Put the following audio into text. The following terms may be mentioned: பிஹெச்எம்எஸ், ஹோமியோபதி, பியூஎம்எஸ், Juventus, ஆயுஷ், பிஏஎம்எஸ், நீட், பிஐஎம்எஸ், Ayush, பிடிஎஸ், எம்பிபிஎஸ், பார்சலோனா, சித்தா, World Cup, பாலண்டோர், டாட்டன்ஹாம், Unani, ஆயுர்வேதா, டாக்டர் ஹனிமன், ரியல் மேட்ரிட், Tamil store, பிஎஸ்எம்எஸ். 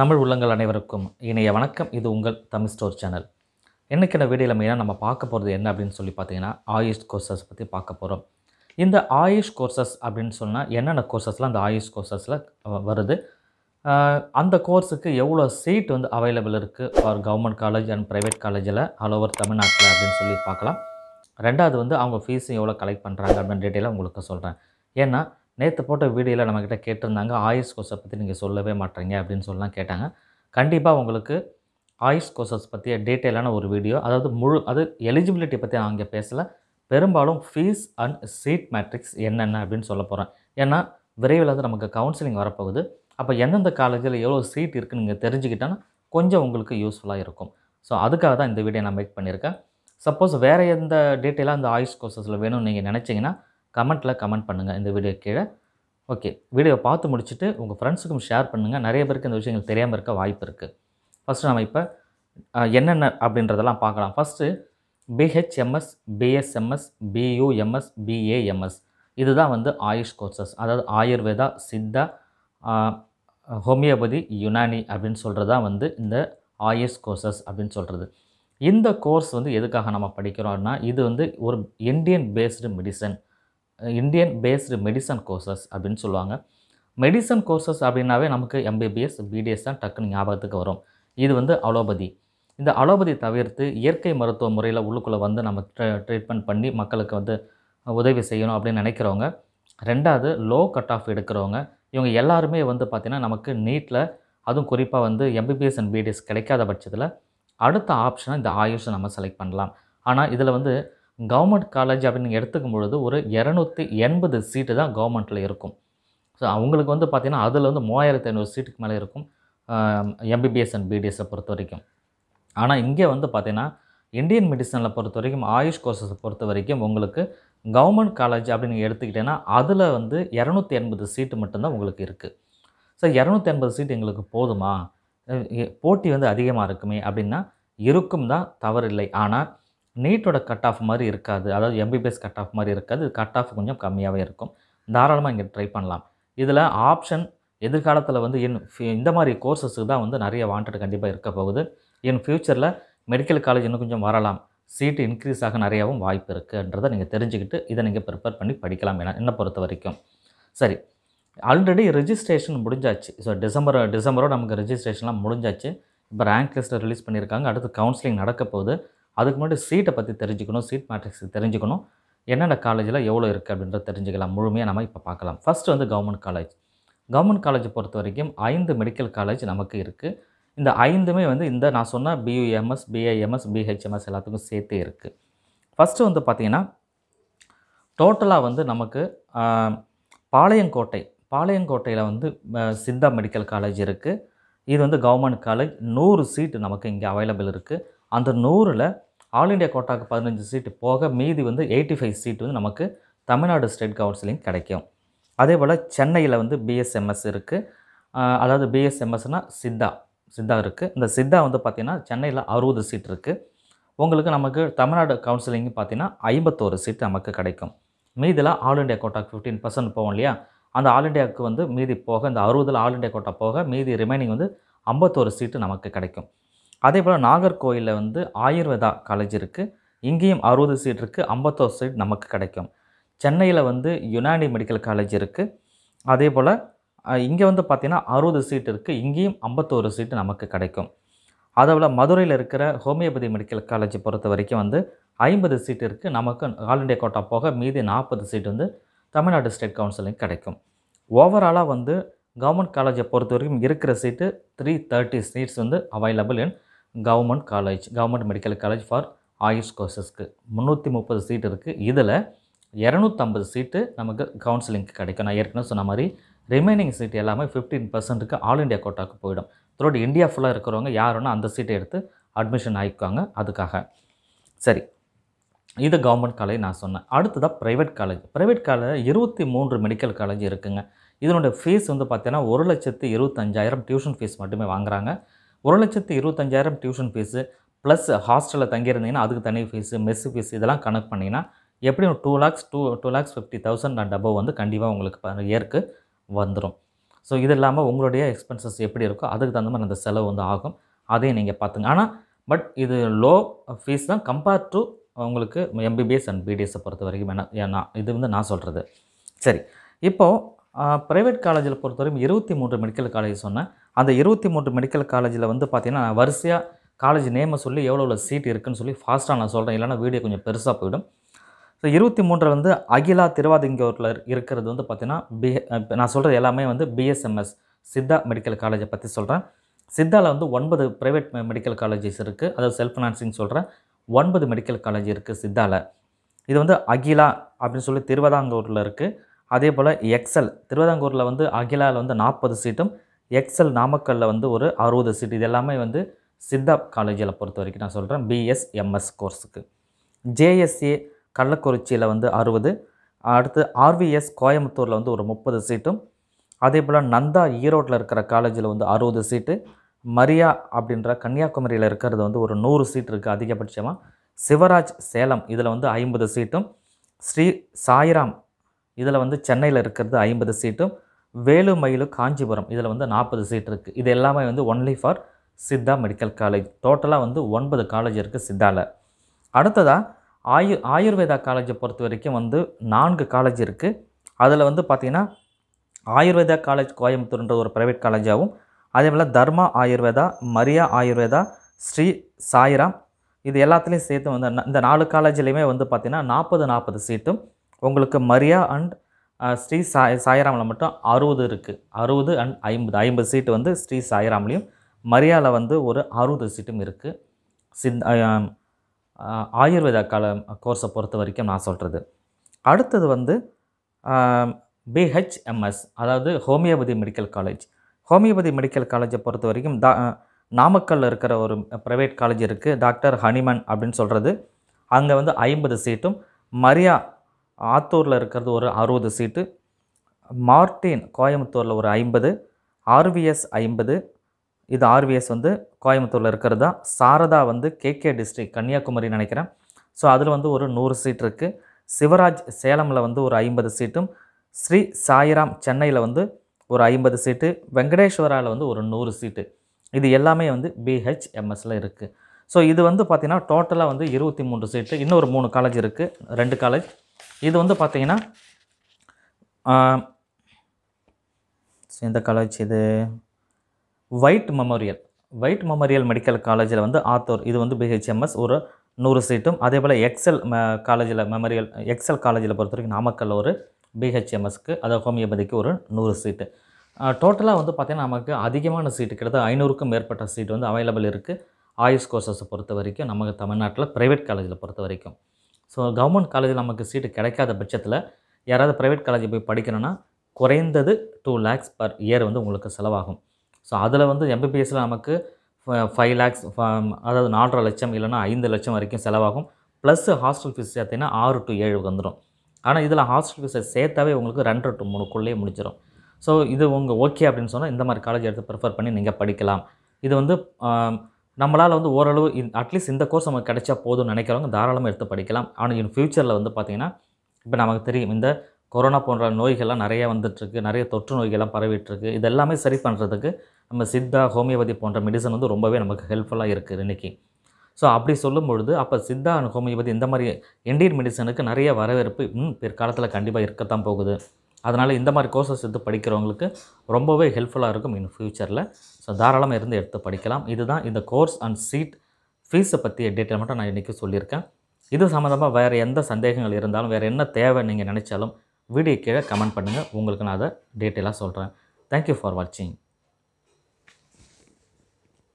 தமிழ் உள்ளங்கள் அனைவருக்கும் இணைய வணக்கம். இது உங்கள் தமிழ் ஸ்டோர் சேனல். இன்றைக்கி இந்த வீடியோவில் மெயினாக நம்ம பார்க்க போகிறது என்ன அப்படின்னு சொல்லி பார்த்தீங்கன்னா, ஆயுஷ் கோர்சஸ் பற்றி பார்க்க போகிறோம். இந்த ஆயுஷ் கோர்சஸ் அப்படின்னு சொன்னால் என்னென்ன கோர்சஸ்லாம் அந்த ஆயுஷ் கோர்சஸில் வருது, அந்த கோர்ஸுக்கு எவ்வளோ சீட் வந்து அவைலபிள் இருக்குது for government college and private காலேஜில் ஆல் ஓவர் தமிழ்நாட்டில் அப்படின்னு சொல்லி பார்க்கலாம். ரெண்டாவது வந்து அவங்க ஃபீஸும் எவ்வளோ கலெக்ட் பண்ணுறாங்க அப்படின்னு டீட்டெயிலாக உங்களுக்கு சொல்கிறேன். ஏன்னா நேற்று போட்ட வீடியோவில் நம்மக்கிட்ட கேட்டிருந்தாங்க, ஆயுஷ் கோர்ஸை பற்றி நீங்கள் சொல்லவே மாட்டீங்க அப்படின்னு சொல்லலாம் கேட்டாங்க. கண்டிப்பாக உங்களுக்கு ஆயுஷ் கோர்ஸஸ் பற்றிய டீட்டெயிலான ஒரு வீடியோ, அதாவது முழு அது எலிஜிபிலிட்டி பற்றி நான் இங்கே பேசலை, பெரும்பாலும் ஃபீஸ் அண்ட் சீட் மேட்ரிக்ஸ் என்னென்ன அப்படின்னு சொல்ல போகிறேன். ஏன்னா விரைவில் வந்து நமக்கு கவுன்சிலிங் வரப்போகுது. அப்போ எந்தெந்த காலேஜில் எவ்வளோ சீட் இருக்குதுன்னு நீங்கள் தெரிஞ்சுக்கிட்டோன்னா கொஞ்சம் உங்களுக்கு யூஸ்ஃபுல்லாக இருக்கும். ஸோ அதுக்காக தான் இந்த வீடியோ நான் மேக் பண்ணியிருக்கேன். சப்போஸ் வேறு எந்த டீட்டெயிலாக இந்த ஆயுஷ் கோர்ஸஸில் வேணும்னு நீங்கள் நினச்சிங்கன்னா கமெண்ட்டில் கமெண்ட் பண்ணுங்கள் இந்த வீடியோ கீழே. ஓகே, வீடியோவை பார்த்து முடிச்சுட்டு உங்கள் ஃப்ரெண்ட்ஸுக்கும் ஷேர் பண்ணுங்கள். நிறைய பேருக்கு இந்த விஷயங்கள் தெரியாமல் இருக்க வாய்ப்பு இருக்குது. ஃபஸ்ட்டு நம்ம இப்போ என்னென்ன அப்படின்றதெல்லாம் பார்க்கலாம். First பிஹெச்எம்எஸ், பிஎஸ்எம்எஸ், பியூஎம்எஸ், பிஏஎம்எஸ், இதுதான் வந்து ஆயுஷ் கோர்சஸ். அதாவது ஆயுர்வேதா, சித்தா, ஹோமியோபதி, யுனானி அப்படின்னு சொல்கிறது தான் வந்து இந்த ஆயுஷ் கோர்சஸ் அப்படின்னு சொல்கிறது. இந்த கோர்ஸ் வந்து எதுக்காக நம்ம படிக்கிறோம்னா, இது வந்து ஒரு இந்தியன் பேஸ்டு மெடிசன் கோர்சஸ் அப்படின்னு சொல்லுவாங்க. மெடிசன் கோர்சஸ் அப்படின்னாவே நமக்கு எம்பிபிஎஸ், பிடிஎஸ் தான் டக்குன்னு ஞாபகத்துக்கு வரும். இது வந்து அலோபதி. இந்த அலோபதி தவிர்த்து இயற்கை மருத்துவ முறையில் உள்ளுக்குள்ளே வந்து நம்ம ட்ரீட்மெண்ட் பண்ணி மக்களுக்கு வந்து உதவி செய்யணும் அப்படின்னு நினைக்கிறவங்க, ரெண்டாவது லோ கட் ஆஃப் எடுக்கிறவங்க, இவங்க எல்லாருமே வந்து பார்த்திங்கன்னா நமக்கு நீட்டில், அதுவும் குறிப்பாக வந்து எம்பிபிஎஸ் அண்ட் பிடிஎஸ் கிடைக்காத பட்சத்தில் அடுத்த ஆப்ஷனாக இந்த ஆயுஷை நம்ம செலக்ட் பண்ணலாம். ஆனால் இதில் வந்து கவர்மெண்ட் காலேஜ் அப்படின்னு நீங்கள் எடுத்துக்கும் பொழுது ஒரு 280 சீட்டு தான் கவர்மெண்ட்டில் இருக்கும். ஸோ அவங்களுக்கு வந்து பார்த்திங்கன்னா அதில் வந்து 3500 சீட்டுக்கு மேலே இருக்கும் எம்பிபிஎஸ் அண்ட் பிடிஎஸை பொறுத்த வரைக்கும். ஆனால் இங்கே வந்து பார்த்திங்கன்னா இந்தியன் மெடிசனில் பொறுத்த வரைக்கும், ஆயுஷ் கோர்ஸஸை பொறுத்த வரைக்கும் உங்களுக்கு கவர்மெண்ட் காலேஜ் அப்படின்னு நீங்கள் எடுத்துக்கிட்டேன்னா அதில் வந்து 280 சீட்டு மட்டும்தான் உங்களுக்கு இருக்குது. ஸோ 280 சீட்டு எங்களுக்கு போதுமா, போட்டி வந்து அதிகமாக இருக்குமே அப்படின்னா இருக்கும் தான், தவறில்லை. ஆனால் நீட்டோட கட் ஆஃப் மாதிரி இருக்காது, அதாவது எம்பிபிஎஸ் கட் ஆஃப் மாதிரி இருக்காது, கட் ஆஃப் கொஞ்சம் கம்மியாகவே இருக்கும். தாராளமாக இங்கே ட்ரை பண்ணலாம். இதில் ஆப்ஷன் எதிர்காலத்தில் வந்து இந்த மாதிரி கோர்சஸுக்கு தான் வந்து நிறைய வாண்டட் கண்டிப்பாக இருக்க போகுது. என் ஃப்யூச்சரில் மெடிக்கல் காலேஜ் இன்னும் கொஞ்சம் வரலாம், சீட்டு இன்க்ரீஸ் ஆக நிறையாவும் வாய்ப்பு இருக்குன்றதை நீங்கள் தெரிஞ்சுக்கிட்டு இதை நீங்கள் ப்ரிப்பேர் பண்ணி படிக்கலாம் என்னை பொறுத்த வரைக்கும். சரி, ஆல்ரெடி ரெஜிஸ்ட்ரேஷன் முடிஞ்சாச்சு. ஸோ டிசம்பரோடு நமக்கு ரெஜிஸ்ட்ரேஷன்லாம் முடிஞ்சாச்சு. இப்போ ரேங்க் லிஸ்ட்டை ரிலீஸ் பண்ணியிருக்காங்க. அடுத்து கவுன்சிலிங் நடக்க போகுது. அதுக்கு முன்னாடி சீட்டை பற்றி தெரிஞ்சுக்கணும், சீட் மேட்ரிக்ஸ் தெரிஞ்சுக்கணும், என்னென்ன காலேஜில் எவ்வளோ இருக்குது அப்படின்றத தெரிஞ்சுக்கலாம். முழுமையாக நம்ம இப்போ பார்க்கலாம். ஃபஸ்ட்டு வந்து கவர்மெண்ட் காலேஜ். கவர்மெண்ட் காலேஜை பொறுத்த வரைக்கும் 5 மெடிக்கல் காலேஜ் நமக்கு இருக்குது. இந்த 5மே வந்து இந்த நான் சொன்ன பியூஎம்எஸ், பிஐஎம்எஸ், பிஹெச்எம்எஸ் எல்லாத்துக்கும் சேர்த்தே இருக்குது. ஃபஸ்ட்டு வந்து பார்த்திங்கன்னா டோட்டலாக வந்து நமக்கு பாளையங்கோட்டையில் வந்து சித்தா மெடிக்கல் காலேஜ் இருக்குது. இது வந்து கவர்மெண்ட் காலேஜ். 100 சீட்டு நமக்கு இங்கே அவைலபிள் இருக்குது. அந்த 100ல் ஆல் இண்டியா கோட்டாவுக்கு 15 சீட்டு போக மீதி வந்து 85 சீட்டு வந்து நமக்கு தமிழ்நாடு ஸ்டேட் கவுன்சிலிங் கிடைக்கும். அதே போல் சென்னையில் வந்து பிஎஸ்எம்எஸ் இருக்குது. அதாவது பிஎஸ்எம்எஸ்னால் சித்தா இருக்குது. இந்த சித்தா வந்து பார்த்திங்கன்னா சென்னையில் 60 சீட் இருக்குது. உங்களுக்கு நமக்கு தமிழ்நாடு கவுன்சிலிங் பார்த்திங்கன்னா 51 சீட்டு நமக்கு கிடைக்கும். மீதில் ஆல் இண்டியா கோட்டாவுக்கு 15% போகும் இல்லையா, அந்த ஆல் இண்டியாவுக்கு வந்து மீதி போக, இந்த 60ல் ஆல் இண்டியா கோட்டா போக மீதி ரிமைனிங் வந்து 51 சீட்டு நமக்கு கிடைக்கும். அதே போல் நாகர்கோயிலில் வந்து ஆயுர்வேதா காலேஜ் இருக்குது. இங்கேயும் 60 சீட் இருக்குது, 51 சீட் நமக்கு கிடைக்கும். சென்னையில் வந்து யுனானி மெடிக்கல் காலேஜ் இருக்குது. அதே போல் இங்கே வந்து பார்த்திங்கன்னா 60 சீட் இருக்குது, இங்கேயும் 51 சீட்டு நமக்கு கிடைக்கும். அதே போல் மதுரையில் இருக்கிற ஹோமியோபதி மெடிக்கல் காலேஜை பொறுத்த வரைக்கும் வந்து 50 சீட் இருக்குது நமக்கு. ஆல் இண்டியா கோட்டா போக மீதி 40 சீட் வந்து தமிழ்நாடு ஸ்டேட் கவுன்சிலிங் கிடைக்கும். ஓவராலாக வந்து கவர்மெண்ட் காலேஜை பொறுத்த வரைக்கும் இருக்கிற சீட்டு 330 சீட்ஸ் வந்து available in government medical college for ஆயுஷ் கோர்சஸ்க்கு. 330 சீட் இருக்குது. இதில் 250 சீட்டு நமக்கு கவுன்சிலிங்க்கு கிடைக்கும். நான் ஏற்கனவே சொன்ன மாதிரி ரிமைனிங் சீட் எல்லாமே 15% ஆல் இண்டியா கோட்டாவுக்கு போயிடும். த்ரூட் இந்தியா ஃபுல்லாக இருக்கிறவங்க யாருன்னா அந்த சீட்டை எடுத்து அட்மிஷன் ஆகிக்குவாங்க அதுக்காக. சரி, இது கவர்மெண்ட் காலேஜ் நான் சொன்னேன். அடுத்ததாக private college. Private college 23 medical college இருக்குங்க. இதனுடைய ஃபீஸ் வந்து பார்த்தீங்கன்னா 1,25,000 டியூஷன் ஃபீஸ் மட்டுமே வாங்குகிறாங்க. 1,25,000 டியூஷன் ஃபீஸு ப்ளஸ் ஹாஸ்டலில் தங்கியிருந்தீங்கன்னா அதுக்கு தனி ஃபீஸு, மெஸ்ஸு ஃபீஸ் இதெல்லாம் கணக்கு பண்ணிங்கன்னா எப்படியும் 2,50,000 அண்ட் அபவ் வந்து கண்டிப்பாக உங்களுக்கு இயருக்கு வந்துடும். ஸோ இது இல்லாமல் உங்களுடைய எக்ஸ்பென்சஸ் எப்படி இருக்கோ அதுக்கு தகுந்த மாதிரி அந்த செலவு வந்து ஆகும், அதையும் நீங்கள் பார்த்துங்க. ஆனால் பட் இது லோ ஃபீஸ் தான் கம்பேர்ட் டு உங்களுக்கு எம்பிபிஎஸ் அண்ட் பிடிஎஸை பொறுத்த வரைக்கும். ஏன்னா இது வந்து நான் சொல்கிறது. சரி, இப்போது ப்ரைவேட் காலேஜில் பொறுத்த வரைக்கும் 23 மெடிக்கல் காலேஜ் சொன்னேன். அந்த 23 மெடிக்கல் காலேஜில் வந்து பார்த்திங்கன்னா வரிசையாக காலேஜ் நேமை சொல்லி எவ்வளோ சீட் இருக்குதுன்னு சொல்லி ஃபாஸ்ட்டாக நான் சொல்கிறேன், இல்லைனா வீடியோ கொஞ்சம் பெருசாக போயிடும். ஸோ 23 வந்து அகிலா திருவாதிங்கூரில் இருக்கிறது வந்து பார்த்திங்கன்னா நான் சொல்கிறது எல்லாமே வந்து பிஎஸ்எம்எஸ் சித்தா மெடிக்கல் காலேஜை பற்றி சொல்கிறேன். சித்தாவில் வந்து 9 ப்ரைவேட் மெடிக்கல் காலேஜஸ் இருக்குது, அதாவது செல்ஃப் ஃபினான்சிங் சொல்கிறேன். 9 மெடிக்கல் காலேஜ் இருக்குது சித்தாவில். இது வந்து அகிலா அப்படின்னு சொல்லி திருவாதாங்கூரில் இருக்குது. அதே போல் எக்ஸல் திருவாதாங்கூரில் வந்து அகிலாவில் வந்து 40 சீட்டும், எக்ஸல் நாமக்கல்லில் வந்து ஒரு 60 சீட். இது எல்லாமே வந்து சித்தா காலேஜில் பொறுத்த வரைக்கும் நான் சொல்கிறேன் பிஎஸ்எம்எஸ் கோர்ஸுக்கு. ஜேஎஸ்ஏ கள்ளக்குறிச்சியில் வந்து 60, அடுத்து ஆர்விஎஸ் கோயம்புத்தூரில் வந்து ஒரு 30 சீட்டும், அதே போல் நந்தா ஈரோட்டில் இருக்கிற காலேஜில் வந்து 60 சீட்டு, மரியா அப்படின்ற கன்னியாகுமரியில் இருக்கிறது வந்து ஒரு 100 சீட் இருக்குது அதிகபட்சமாக, சிவராஜ் சேலம் இதில் வந்து 50 சீட்டும், ஸ்ரீ சாய்ராம் இதில் வந்து சென்னையில் இருக்கிறது 50 சீட்டும், வேலுமயிலு காஞ்சிபுரம் இதில் வந்து 40 சீட் இருக்குது. இது எல்லாமே வந்து only for சித்தா medical college. டோட்டலாக வந்து 9 காலேஜ் இருக்குது சித்தாவில். அடுத்ததாக ஆயுர்வேதா காலேஜை பொறுத்த வரைக்கும் வந்து 4 காலேஜ் இருக்குது. அதில் வந்து பார்த்திங்கன்னா ஆயுர்வேதா காலேஜ் கோயம்புத்தூர்ன்ற ஒரு ப்ரைவேட் காலேஜாகவும், அதே போல் தர்மா ஆயுர்வேதா, மரியா ஆயுர்வேதா, ஸ்ரீ சாய்ராம் இது எல்லாத்துலேயும் சேர்த்து வந்து இந்த 4 காலேஜ்லேயுமே வந்து பார்த்திங்கன்னா 40 சீட்டும், உங்களுக்கு மரியா அண்ட் ஸ்ரீ சாய்ராமில் மட்டும் 60 இருக்குது. 60 and 50 சீட்டு வந்து ஸ்ரீ சாய்ராம்லேயும், மரியாவில் வந்து ஒரு 60 சீட்டும் இருக்குது. ஆயுர்வேதா கோர்ஸை பொறுத்த வரைக்கும் நான் சொல்கிறது. அடுத்தது வந்து பிஹெச்எம்எஸ், அதாவது ஹோமியோபதி medical college. ஹோமியோபதி medical காலேஜை பொறுத்த வரைக்கும் நாமக்கல்லில் இருக்கிற ஒரு ப்ரைவேட் காலேஜ் இருக்குது, டாக்டர் ஹனிமன் அப்படின்னு சொல்கிறது. அங்கே வந்து 50 சீட்டும், மரியா ஆத்தூரில் இருக்கிறது ஒரு 60 சீட்டு, மார்டின் கோயம்புத்தூரில் ஒரு 50, ஆர்விஎஸ் 50 இது ஆர்விஎஸ் வந்து கோயம்புத்தூரில் இருக்கிறது தான், சாரதா வந்து கேகே டிஸ்ட்ரிக் கன்னியாகுமரி நினைக்கிறேன். ஸோ அதில் வந்து ஒரு 100 சீட் இருக்குது, சிவராஜ் சேலமில் வந்து ஒரு 50 சீட்டும், ஸ்ரீ சாய்ராம் சென்னையில் வந்து ஒரு 50 சீட்டு, வெங்கடேஸ்வராவில் வந்து ஒரு 100 சீட்டு. இது எல்லாமே வந்து பிஹெச்எம்எஸில் இருக்குது. ஸோ இது வந்து பார்த்திங்கன்னா டோட்டலாக வந்து 23 சீட்டு. இன்னும் ஒரு 3 காலேஜ் இருக்குது, 2 காலேஜ். இது வந்து பார்த்திங்கன்னா இந்த காலேஜ் இது ஒயிட் மெமோரியல் மெடிக்கல் காலேஜில் வந்து ஆத்தூர் இது வந்து பிஹெச்எம்எஸ் ஒரு 100 சீட்டும், அதே போல் எக்ஸல் காலேஜில் மெமோரியல் எக்ஸல் காலேஜில் பொறுத்த வரைக்கும் நாமக்கல்ல ஒரு பிஹெச்எம்எஸ்க்கு அதாவது ஹோமியோபதிக்கு ஒரு 100 சீட்டு. டோட்டலாக வந்து பார்த்திங்கன்னா நமக்கு அதிகமான சீட்டு கிட்டத்தட்ட 500க்கும் மேற்பட்ட சீட் வந்து அவைலபிள் இருக்குது ஆயுஷ் கோர்ஸஸை பொறுத்த வரைக்கும் நமக்கு தமிழ்நாட்டில் ப்ரைவேட் காலேஜில் பொறுத்த வரைக்கும். ஸோ கவர்மெண்ட் காலேஜில் நமக்கு சீட்டு கிடைக்காத பட்சத்தில் யாராவது ப்ரைவேட் காலேஜில் போய் படிக்கணும்னா குறைந்தது 2 lakhs பர் இயர் வந்து உங்களுக்கு செலவாகும். ஸோ அதில் வந்து எம்பிபிஎஸ்சில் நமக்கு 5 lakhs அதாவது 4.5 லட்சம் இல்லைனா 5 லட்சம் வரைக்கும் செலவாகும். ப்ளஸ் ஹாஸ்டல் ஃபீஸ் சேர்த்திங்கன்னா 6 to 7 வந்துடும். ஆனால் இதில் ஹாஸ்டல் ஃபீஸை சேர்த்தாவே உங்களுக்கு 2 to 3க்குள்ளேயே முடிஞ்சிடும். ஸோ இது உங்கள் ஓகே அப்படின்னு சொன்னால் இந்த மாதிரி காலேஜ் எடுத்து ப்ரிஃபர் பண்ணி நீங்கள் படிக்கலாம். இது வந்து நம்மளால் வந்து ஓரளவு அட்லீஸ்ட் இந்த கோர்ஸ் நமக்கு கிடைச்சா போதும்னு நினைக்கிறவங்க தாராளமாக எடுத்து படிக்கலாம். ஆனால் இன் ஃப்யூச்சரில் வந்து பார்த்திங்கன்னா இப்போ நமக்கு தெரியும் இந்த கொரோனா போன்ற நோய்கள்லாம் நிறையா வந்துட்டுருக்கு, நிறைய தொற்று நோய்கள்லாம் பரவிட்டுருக்கு. இது எல்லாமே சரி பண்ணுறதுக்கு நம்ம சித்தா ஹோமியோபதி போன்ற மெடிசன் வந்து ரொம்பவே நமக்கு ஹெல்ப்ஃபுல்லாக இருக்குது இன்றைக்கி. ஸோ அப்படி சொல்லும்பொழுது அப்போ சித்தா அண்ட் ஹோமியோபதி இந்த மாதிரி இண்டியன் மெடிசனுக்கு நிறைய வரவேற்பு பிற்காலத்தில் கண்டிப்பாக இருக்கத்தான் போகுது. அதனால் இந்த மாதிரி கோர்ஸஸ் எடுத்து படிக்கிறவங்களுக்கு ரொம்பவே ஹெல்ப்ஃபுல்லாக இருக்கும் இன் ஃப்யூச்சரில். ஸோ தாராளமாக இருந்து எடுத்து படிக்கலாம். இதுதான் இந்த கோர்ஸ் அண்ட் சீட் ஃபீஸை பற்றி டீட்டெயில் மட்டும் நான் இன்றைக்கி சொல்லியிருக்கேன். இது சம்மந்தமாக வேறு எந்த சந்தேகங்கள் இருந்தாலும் வேறு என்ன தேவை நீங்கள் நினச்சாலும் வீடியோ கீழே கமெண்ட் பண்ணுங்கள், உங்களுக்கு நான் அதை டீட்டெயிலாக சொல்கிறேன். தேங்க்யூ ஃபார் வாட்சிங்.